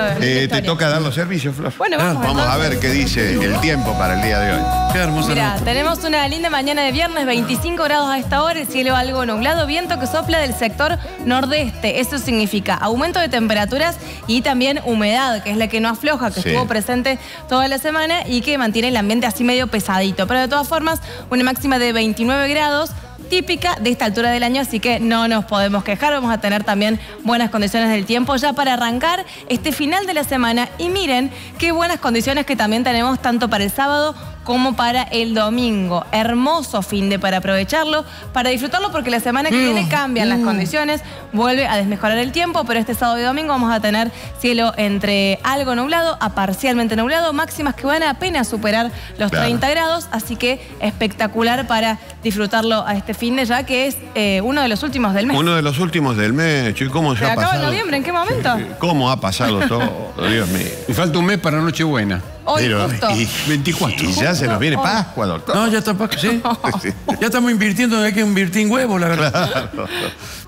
hablando de te toca dar los servicios, Flor. Bueno, vamos a ver qué dice el tiempo para el día de hoy. Qué hermosa noche. Tenemos una linda mañana de viernes, 25 grados a esta hora, el cielo algo nublado, viento que sopla del sector nordeste. Eso significa aumento de temperaturas y también humedad, que es la que no afloja, que estuvo presente toda la semana y que mantiene el ambiente así medio pesadito. Pero de todas formas, una máxima de 29 grados, típica de esta altura del año, así que no nos podemos quejar. Vamos a tener también buenas condiciones del tiempo ya para arrancar este final de la semana. Y miren qué buenas condiciones que también tenemos tanto para el sábado como para el domingo. Hermoso fin de para aprovecharlo, para disfrutarlo, porque la semana que viene cambian las condiciones, vuelve a desmejorar el tiempo, pero este sábado y domingo vamos a tener cielo entre algo nublado a parcialmente nublado, máximas que van a apenas superar los 30 grados, así que espectacular para disfrutarlo a este fin de, ya que es uno de los últimos del mes. Uno de los últimos del mes, chico, ¿cómo se ha pasado? Acaba noviembre, ¿en qué momento? ¿Cómo ha pasado todo? Dios mío. Y falta un mes para Nochebuena. Hoy, pero, justo. Y 24. Y ya se nos viene Pascua, doctor. No, ya está Pascua, sí. Ya estamos invirtiendo, hay que invertir en huevos, la verdad. Claro.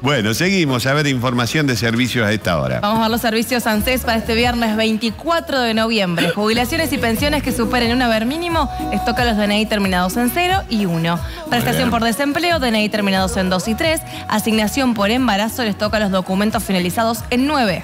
Bueno, seguimos a ver información de servicios a esta hora. Vamos a ver los servicios ANSES para este viernes 24 de noviembre. Jubilaciones y pensiones que superen un haber mínimo, les toca los DNI terminados en 0 y 1. Prestación por desempleo, DNI terminados en 2 y 3. Asignación por embarazo, les toca los documentos finalizados en 9.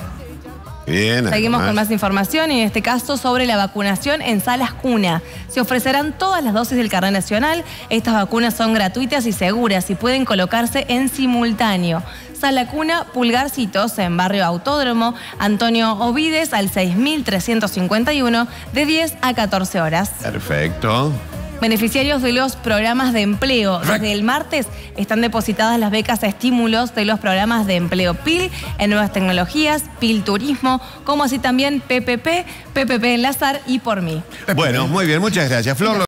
Bien, seguimos con más información, y en este caso sobre la vacunación en salas cuna. Se ofrecerán todas las dosis del carnet nacional. Estas vacunas son gratuitas y seguras y pueden colocarse en simultáneo. Sala Cuna Pulgarcitos, en Barrio Autódromo, Antonio Ovides, al 6351, de 10 a 14 horas. Perfecto. Beneficiarios de los programas de empleo. Desde el martes están depositadas las becas a estímulos de los programas de empleo PIL en Nuevas Tecnologías, PIL Turismo, como así también PPP, PPP Enlazar y Por Mí. Bueno, muy bien, muchas gracias, Flor.